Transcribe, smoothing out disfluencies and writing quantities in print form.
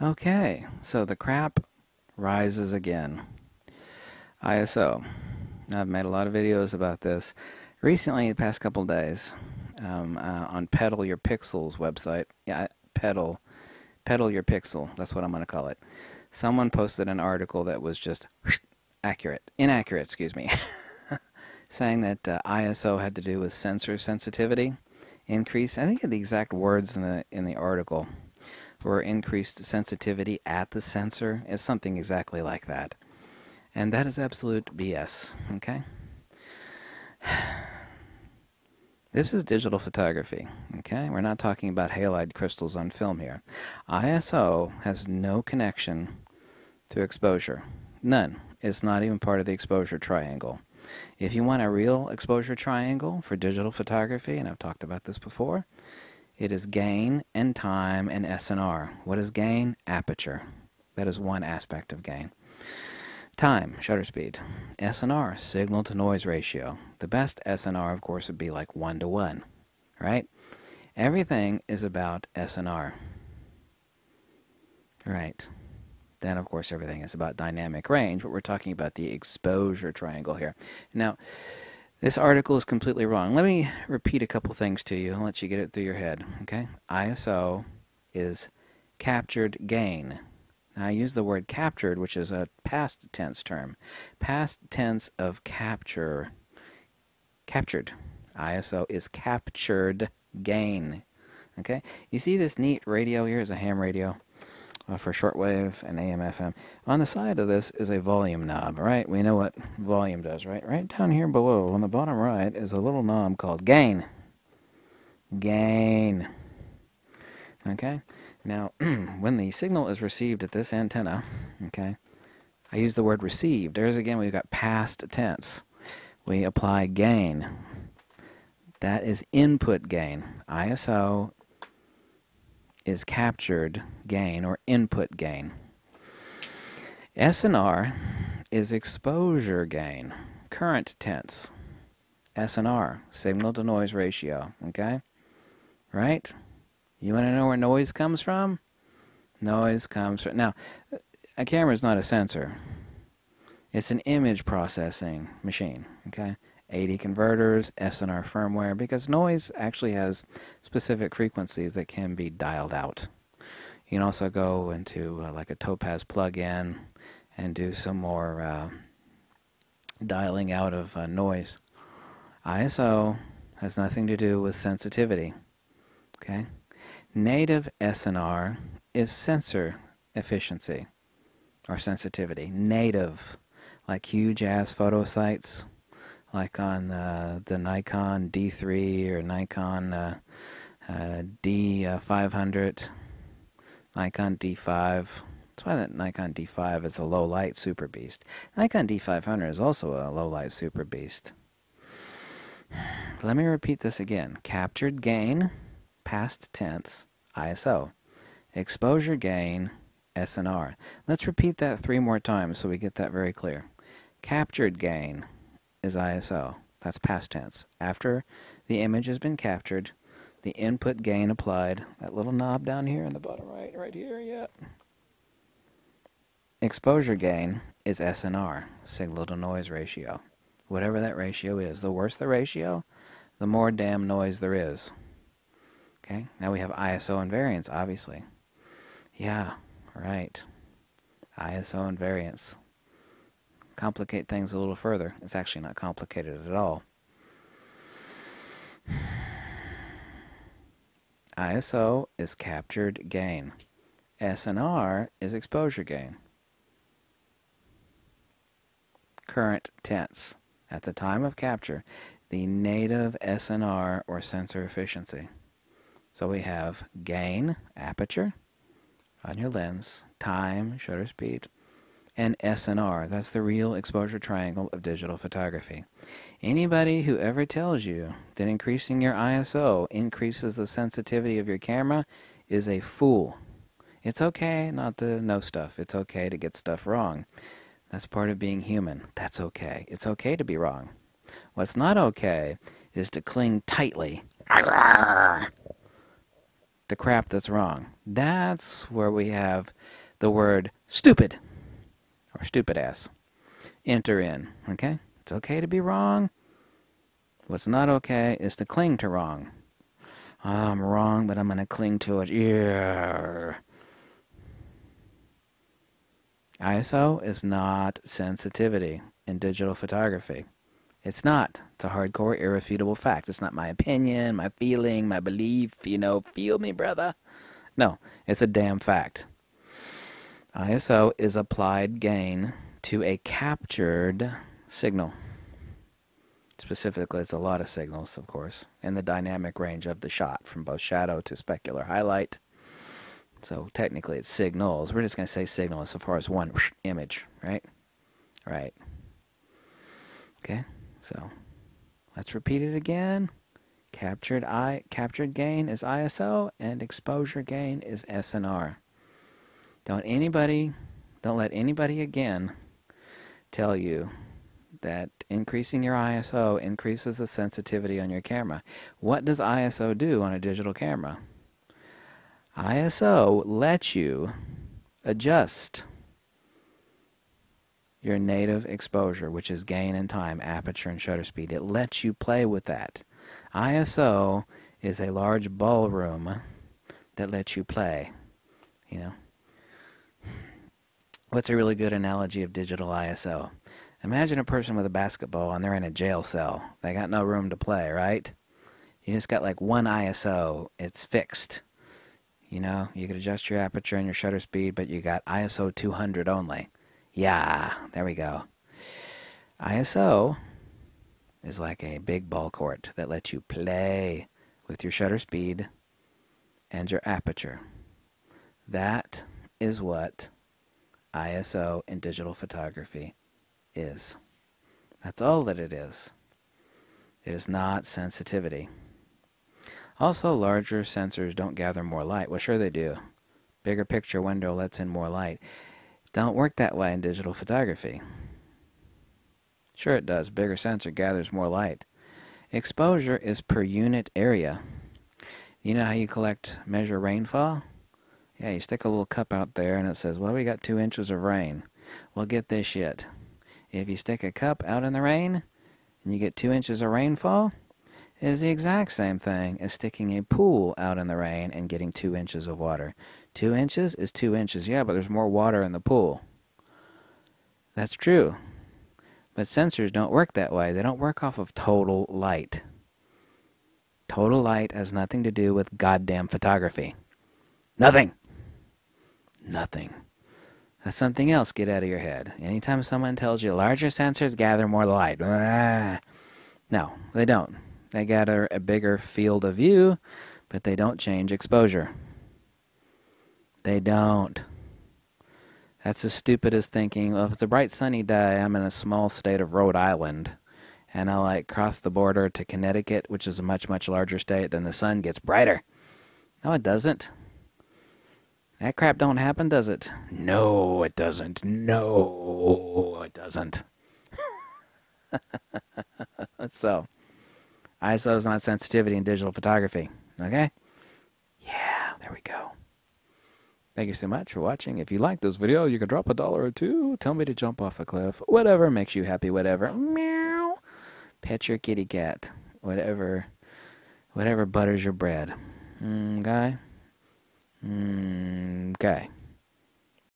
Okay, so the crap rises again. ISO. I've made a lot of videos about this recently, the past couple days, on Pedal Your Pixel's website. Yeah, Pedal Your Pixel. That's what I'm going to call it. Someone posted an article that was just inaccurate, excuse me, saying that ISO had to do with sensor sensitivity increase. I think the exact words in the article were increased sensitivity at the sensor. It's something exactly like that. And that is absolute BS, okay? This is digital photography, okay? We're not talking about halide crystals on film here. ISO has no connection to exposure. None. It's not even part of the exposure triangle. If you want a real exposure triangle for digital photography, and I've talked about this before, it is gain and time and SNR. What is gain? Aperture. That is one aspect of gain. Time, shutter speed. SNR, signal to noise ratio. The best SNR, of course, would be like 1:1, right? Everything is about SNR. Right. Then, of course, everything is about dynamic range, but we're talking about the exposure triangle here. Now, this article is completely wrong. Let me repeat a couple things to you and let you get it through your head, okay? ISO is captured gain. I use the word captured, which is a past tense term. Past tense of capture. Captured. ISO is captured gain. Okay? You see this neat radio here is a ham radio for shortwave and AM, FM. On the side of this is a volume knob, right? We know what volume does, right? Right down here below on the bottom right is a little knob called gain. Gain. Okay? Now, when the signal is received at this antenna, okay, I use the word received. There's again, we've got past tense. We apply gain. That is input gain. ISO is captured gain or input gain. SNR is exposure gain, current tense. SNR, signal to noise ratio, okay? Right? You want to know where noise comes from? Noise comes from... Now, a camera is not a sensor. It's an image processing machine, okay? AD converters, SNR firmware, because noise actually has specific frequencies that can be dialed out. You can also go into like a Topaz plug-in and do some more dialing out of noise. ISO has nothing to do with sensitivity, okay? Native SNR is sensor efficiency or sensitivity. Native, like huge-ass photo sites, like on the Nikon D3 or Nikon D500, Nikon D5. That's why that Nikon D5 is a low-light super beast. Nikon D500 is also a low-light super beast. Let me repeat this again. Captured gain, past tense, ISO. Exposure gain, SNR. Let's repeat that 3 more times so we get that very clear. Captured gain is ISO. That's past tense. After the image has been captured, the input gain applied, that little knob down here in the bottom right, right here, yeah. Exposure gain is SNR, signal to noise ratio. Whatever that ratio is. The worse the ratio, the more damn noise there is. Okay, now we have ISO invariance, obviously. Yeah, right. ISO invariance. Complicate things a little further. It's actually not complicated at all. ISO is captured gain. SNR is exposure gain. Current tense. At the time of capture, the native SNR or sensor efficiency. So we have gain, aperture, on your lens, time, shutter speed, and SNR. That's the real exposure triangle of digital photography. Anybody who ever tells you that increasing your ISO increases the sensitivity of your camera is a fool. It's okay not to know stuff. It's okay to get stuff wrong. That's part of being human. That's okay. It's okay to be wrong. What's not okay is to cling tightly the crap that's wrong. That's where we have the word stupid or stupid ass enter in, okay? It's okay to be wrong. What's not okay is to cling to wrong. Oh, I'm wrong, but I'm going to cling to it. Yeah. ISO is not sensitivity in digital photography. It's not. It's a hardcore, irrefutable fact. It's not my opinion, my feeling, my belief, you know, feel me, brother. No, it's a damn fact. ISO is applied gain to a captured signal. Specifically, it's a lot of signals, of course, and the dynamic range of the shot from both shadow to specular highlight. So technically, it's signals. We're just going to say signal as far as one image, right? Right. Okay, so let's repeat it again. Captured gain is ISO, and exposure gain is SNR. Don't let anybody again tell you that increasing your ISO increases the sensitivity on your camera. What does ISO do on a digital camera? ISO lets you adjust your native exposure, which is gain and time, aperture and shutter speed. It lets you play with that. ISO is a large ballroom that lets you play, you know. What's a really good analogy of digital ISO? Imagine a person with a basketball and they're in a jail cell. They got no room to play, right? You just got like one ISO. It's fixed. You know, you could adjust your aperture and your shutter speed, but you got ISO 200 only. Yeah, there we go. ISO is like a big ball court that lets you play with your shutter speed and your aperture. That is what ISO in digital photography is. That's all that it is. It is not sensitivity. Also, larger sensors don't gather more light. Well, sure they do. Bigger picture window lets in more light. Don't work that way in digital photography. Sure it does. Bigger sensor gathers more light. Exposure is per unit area. You know how you measure rainfall? Yeah, you stick a little cup out there and it says, well, we got 2 inches of rain. Well, get this shit. If you stick a cup out in the rain and you get 2 inches of rainfall, it is the exact same thing as sticking a pool out in the rain and getting 2 inches of water. 2 inches is 2 inches. Yeah, but there's more water in the pool. That's true. But sensors don't work that way. They don't work off of total light. Total light has nothing to do with goddamn photography. Nothing. Nothing. That's something else. Get out of your head. Anytime someone tells you larger sensors gather more light. No, they don't. They gather a bigger field of view, but they don't change exposure. They don't. That's as stupid as thinking, well, if it's a bright sunny day, I'm in a small state of Rhode Island, and I like cross the border to Connecticut, which is a much, much larger state, then the sun gets brighter. No, it doesn't. That crap don't happen, does it? No, it doesn't. No, it doesn't. So, ISO is not sensitivity in digital photography, okay? Yeah, there we go. Thank you so much for watching. If you liked this video, you can drop $1 or $2. Tell me to jump off a cliff. Whatever makes you happy, whatever. Meow. Pet your kitty cat. Whatever butters your bread. Okay? Okay.